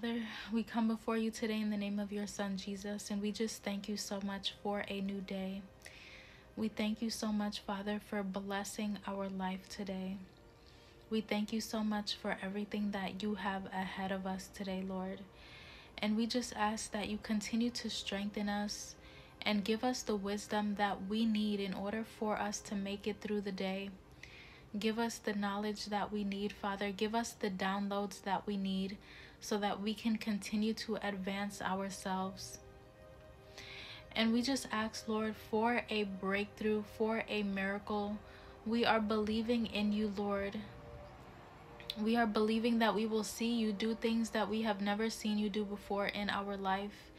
Father, we come before you today in the name of your Son, Jesus, and we just thank you so much for a new day. We thank you so much, Father, for blessing our life today. We thank you so much for everything that you have ahead of us today, Lord. And we just ask that you continue to strengthen us and give us the wisdom that we need in order for us to make it through the day. Give us the knowledge that we need, Father. Give us the downloads that we need so that we can continue to advance ourselves. And we just ask, Lord, for a breakthrough, for a miracle. We are believing in you, Lord. We are believing that we will see you do things that we have never seen you do before in our life.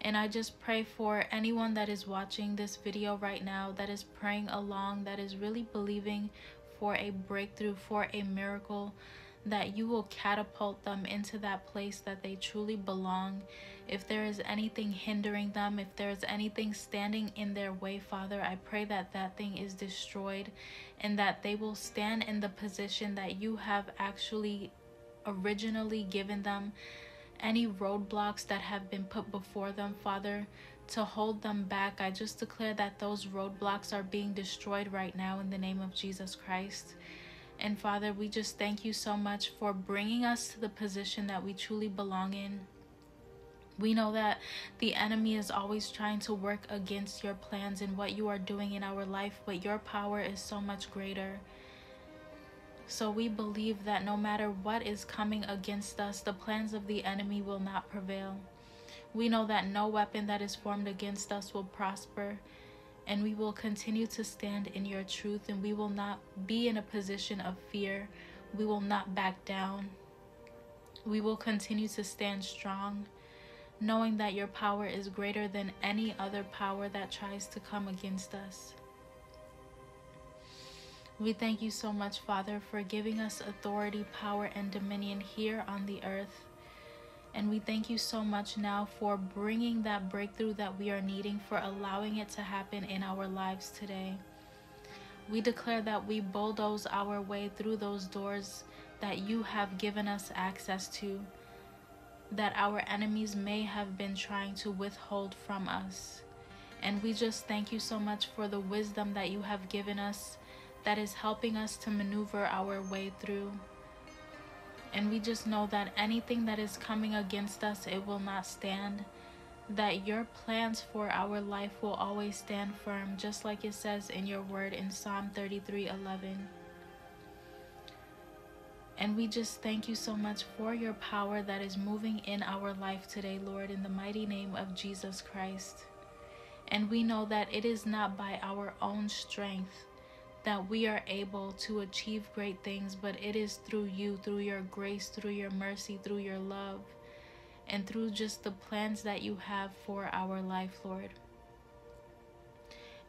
And I just pray for anyone that is watching this video right now, that is praying along, that is really believing for a breakthrough, for a miracle, that you will catapult them into that place that they truly belong. If there is anything hindering them, if there is anything standing in their way, Father, I pray that that thing is destroyed and that they will stand in the position that you have actually originally given them. Any roadblocks that have been put before them, Father, to hold them back, I just declare that those roadblocks are being destroyed right now in the name of Jesus Christ. And Father, we just thank you so much for bringing us to the position that we truly belong in. We know that the enemy is always trying to work against your plans and what you are doing in our life, but your power is so much greater. So we believe that no matter what is coming against us, the plans of the enemy will not prevail. We know that no weapon that is formed against us will prosper, and we will continue to stand in your truth, and we will not be in a position of fear. We will not back down. We will continue to stand strong, knowing that your power is greater than any other power that tries to come against us. We thank you so much, Father, for giving us authority, power, and dominion here on the earth. And we thank you so much now for bringing that breakthrough that we are needing, for allowing it to happen in our lives today. We declare that we bulldoze our way through those doors that you have given us access to, that our enemies may have been trying to withhold from us. And we just thank you so much for the wisdom that you have given us, that is helping us to maneuver our way through. And we just know that anything that is coming against us, it will not stand, that your plans for our life will always stand firm, just like it says in your word in Psalm 33:11. And we just thank you so much for your power that is moving in our life today, Lord, in the mighty name of Jesus Christ. And we know that it is not by our own strength that we are able to achieve great things, but it is through you, through your grace, through your mercy, through your love, and through just the plans that you have for our life, Lord.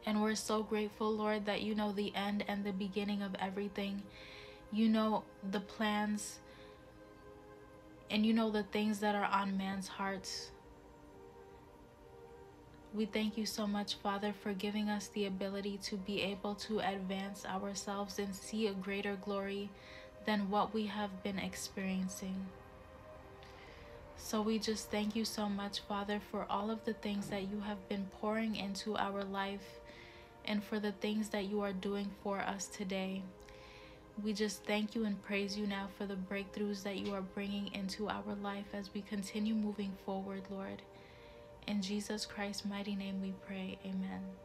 And we're so grateful, Lord, that you know the end and the beginning of everything. You know the plans, and you know the things that are on man's hearts. We thank you so much, Father, for giving us the ability to be able to advance ourselves and see a greater glory than what we have been experiencing. So we just thank you so much, Father, for all of the things that you have been pouring into our life and for the things that you are doing for us today. We just thank you and praise you now for the breakthroughs that you are bringing into our life as we continue moving forward, Lord. In Jesus Christ's mighty name we pray, amen.